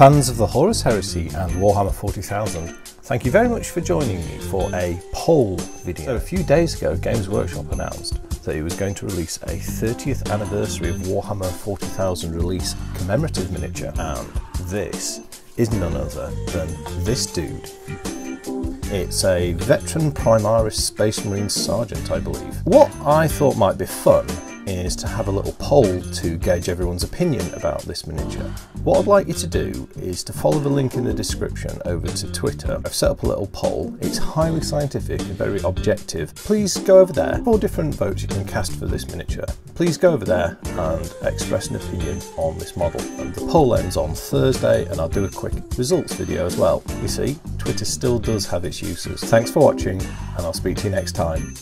Fans of the Horus Heresy and Warhammer 40,000, thank you very much for joining me for a poll video. So a few days ago, Games Workshop announced that it was going to release a 30th anniversary of Warhammer 40,000 release commemorative miniature, and this is none other than this dude. It's a veteran Primaris Space Marine sergeant, I believe. What I thought might be fun is to have a little poll to gauge everyone's opinion about this miniature. What I'd like you to do is to follow the link in the description over to Twitter. I've set up a little poll. It's highly scientific and very objective. Please go over there. 4 different votes you can cast for this miniature. Please go over there and express an opinion on this model. And the poll ends on Thursday, and I'll do a quick results video as well. You see, Twitter still does have its uses. Thanks for watching, and I'll speak to you next time.